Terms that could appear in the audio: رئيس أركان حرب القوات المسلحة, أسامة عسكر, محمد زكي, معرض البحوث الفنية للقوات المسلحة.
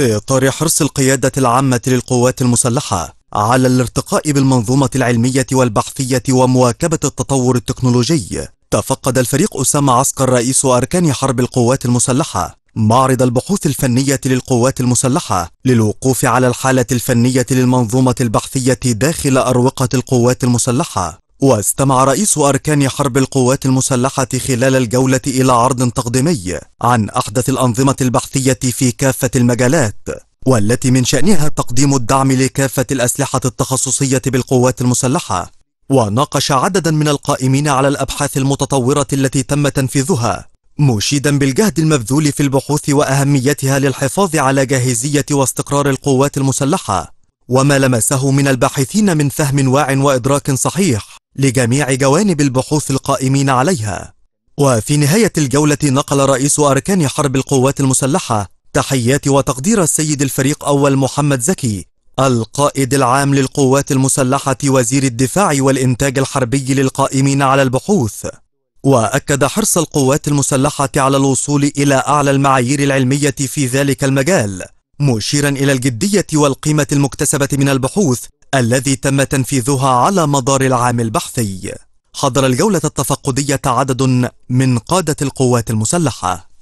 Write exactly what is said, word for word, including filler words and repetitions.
في إطار حرص القيادة العامة للقوات المسلحة على الارتقاء بالمنظومة العلمية والبحثية ومواكبة التطور التكنولوجي، تفقد الفريق أسامة عسكر رئيس أركان حرب القوات المسلحة معرض البحوث الفنية للقوات المسلحة للوقوف على الحالة الفنية للمنظومة البحثية داخل أروقة القوات المسلحة. واستمع رئيس أركان حرب القوات المسلحة خلال الجولة إلى عرض تقديمي عن أحدث الأنظمة البحثية في كافة المجالات، والتي من شأنها تقديم الدعم لكافة الأسلحة التخصصية بالقوات المسلحة. وناقش عددا من القائمين على الأبحاث المتطورة التي تم تنفيذها، مشيدا بالجهد المبذول في البحوث وأهميتها للحفاظ على جاهزية واستقرار القوات المسلحة، وما لمسه من الباحثين من فهم واع وإدراك صحيح لجميع جوانب البحوث القائمين عليها. وفي نهاية الجولة نقل رئيس أركان حرب القوات المسلحة تحيات وتقدير السيد الفريق أول محمد زكي، القائد العام للقوات المسلحة وزير الدفاع والإنتاج الحربي، للقائمين على البحوث. وأكد حرص القوات المسلحة على الوصول إلى أعلى المعايير العلمية في ذلك المجال، مشيرا إلى الجدية والقيمة المكتسبة من البحوث الذي تم تنفيذها على مدار العام البحثي. حضر الجولة التفقدية عدد من قادة القوات المسلحة.